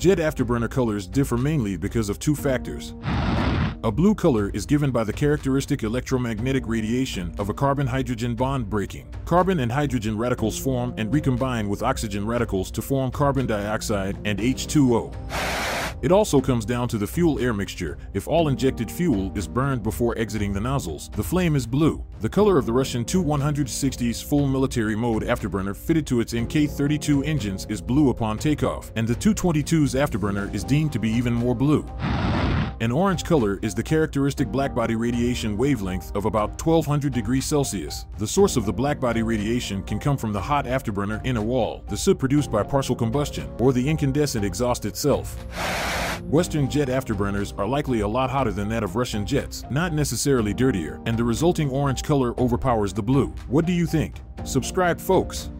Jet afterburner colors differ mainly because of two factors. A blue color is given by the characteristic electromagnetic radiation of a carbon-hydrogen bond breaking. Carbon and hydrogen radicals form and recombine with oxygen radicals to form carbon dioxide and H2O. It also comes down to the fuel-air mixture. If all injected fuel is burned before exiting the nozzles, the flame is blue. The color of the Russian Tu-160's full military mode afterburner fitted to its NK-32 engines is blue upon takeoff, and the Tu-22's afterburner is deemed to be even more blue. An orange color is the characteristic blackbody radiation wavelength of about 1200 degrees Celsius. The source of the blackbody radiation can come from the hot afterburner in a wall, the soot produced by partial combustion, or the incandescent exhaust itself. Western jet afterburners are likely a lot hotter than that of Russian jets, not necessarily dirtier, and the resulting orange color overpowers the blue. What do you think? Subscribe, folks.